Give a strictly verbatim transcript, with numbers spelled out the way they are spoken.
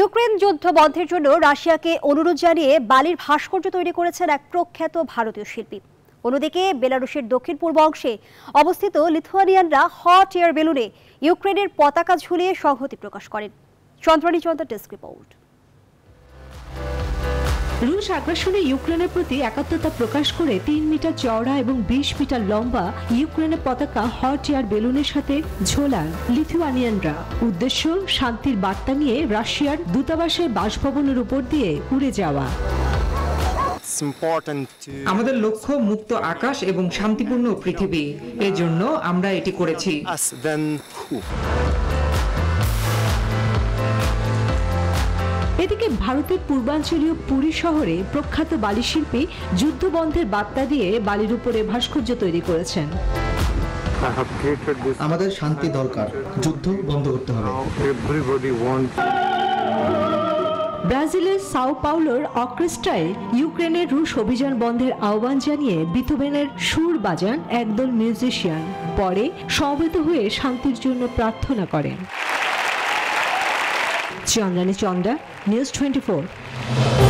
Ukraine যুদ্ধ বন্ধের জন্য রাশিয়াকে অনুরোধ জানিয়ে বালির ভাস্কর্য তৈরি করেছেন এক প্রখ্যাত ভারতীয় শিল্পী। অন্যদিকে বেলারুশের দক্ষিণ পূর্ব অংশে অবস্থিত লিথুয়ানিয়ানরা হট এয়ার বেলুনে ইউক্রেনের পতাকা ঝুলিয়ে সংহতি প্রকাশ করেন। Chandrani Chandra desk report. রুশ আগ্রাসনে ইউক্রেনের প্রতি একাত্মতা প্রকাশ করে তিন মিটার চওড়া এবং বিশ মিটার লম্বা ইউক্রেনের পতাকা হট এয়ার বেলুনের সাথে ঝোলান লিথুয়ানিয়ানরা। উদ্দেশ্য শান্তির বার্তা নিয়ে রাশিয়ার দূতাবাসের বাসভবনের উপর দিয়ে উড়ে যাওয়া। আমাদের লক্ষ্য মুক্ত আকাশ এবং শান্তিপূর্ণ পৃথিবী, এজন্য আমরা এটি করেছি। এদিকে ভারতের পূর্বাঞ্চলীয় পুরী শহরে প্রখ্যাত বালি শিল্পী যুদ্ধবন্ধের বার্তা দিয়ে বালির উপরে ভাস্কর্য তৈরি করেছেন। আমাদের শান্তি দরকার, যুদ্ধ বন্ধ করতে হবে। ব্রাজিলের সাও পাওলোর অর্কেস্ট্রায় ইউক্রেনের রুশ অভিযান বন্ধের আহ্বান জানিয়ে বিথোভেনের সুর বাজান একদল মিউজিশিয়ান। পরে সমবেত হয়ে শান্তির জন্য প্রার্থনা করেন। Chandrani Chandra, news twenty four.